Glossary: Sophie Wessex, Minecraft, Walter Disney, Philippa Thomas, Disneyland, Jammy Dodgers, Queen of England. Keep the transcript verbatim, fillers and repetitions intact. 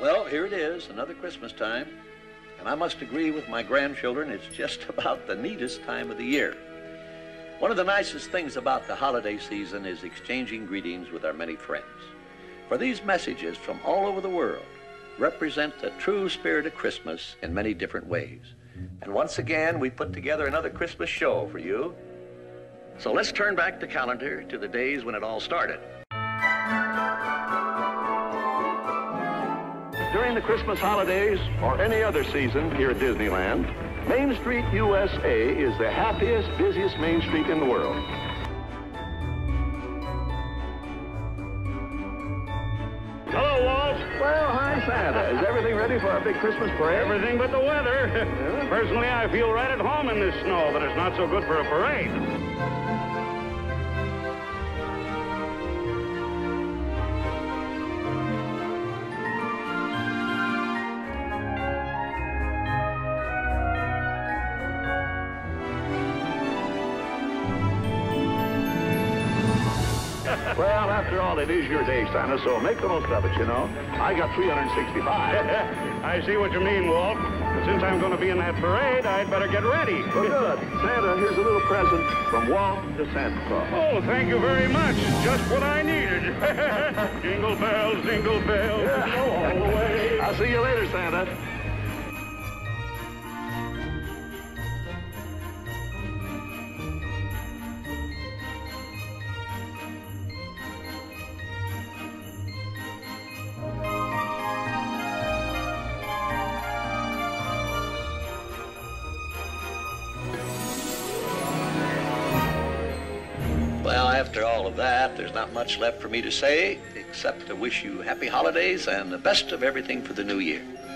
Well, here it is, another Christmas time, and I must agree with my grandchildren, it's just about the neatest time of the year. One of the nicest things about the holiday season is exchanging greetings with our many friends. For these messages from all over the world represent the true spirit of Christmas in many different ways. And once again, we put together another Christmas show for you. So let's turn back the calendar to the days when it all started. During the Christmas holidays or any other season here at Disneyland, Main Street U S A is the happiest, busiest Main Street in the world. Hello, Walt. Well, hi, Santa. Is everything ready for our big Christmas parade? Everything but the weather. Yeah. Personally, I feel right at home in this snow, but it's not so good for a parade. Well, after all, it is your day, Santa, so make the most of it, you know. I got three hundred sixty-five. I see what you mean, Walt. But since I'm going to be in that parade, I'd better get ready. Well, good. Santa, here's a little present from Walt to Santa Claus. Oh, thank you very much. Just what I needed. Jingle bells, jingle bells, yeah. Go all the way. I'll see you later, Santa. After all of that, there's not much left for me to say, except to wish you happy holidays and the best of everything for the new year.